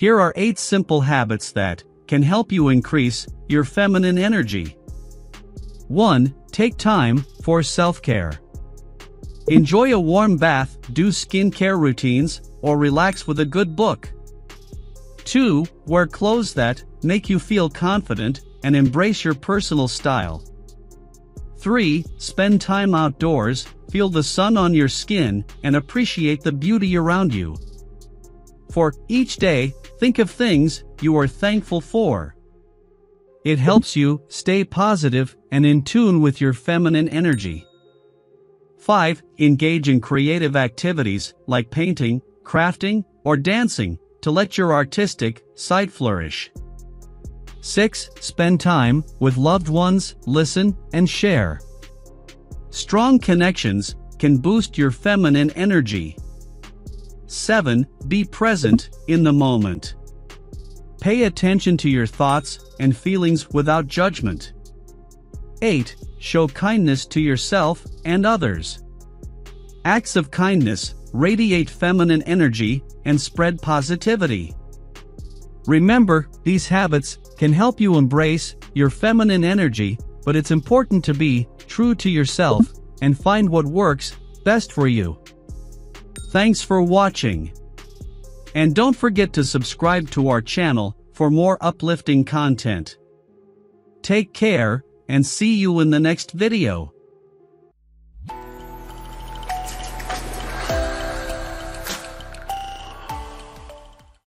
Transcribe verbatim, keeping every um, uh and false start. Here are eight simple habits that can help you increase your feminine energy. one Take time for self-care. Enjoy a warm bath, do skincare routines, or relax with a good book. two Wear clothes that make you feel confident and embrace your personal style. three Spend time outdoors, feel the sun on your skin, and appreciate the beauty around you. four Each day, think of things you are thankful for. It helps you stay positive and in tune with your feminine energy. five Engage in creative activities like painting, crafting, or dancing to let your artistic side flourish. six Spend time with loved ones, listen, and share. Strong connections can boost your feminine energy. seven Be present in the moment. Pay attention to your thoughts and feelings without judgment. eight Show kindness to yourself and others. Acts of kindness radiate feminine energy and spread positivity. Remember, these habits can help you embrace your feminine energy, but it's important to be true to yourself and find what works best for you. Thanks for watching. And don't forget to subscribe to our channel for more uplifting content. Take care, and see you in the next video.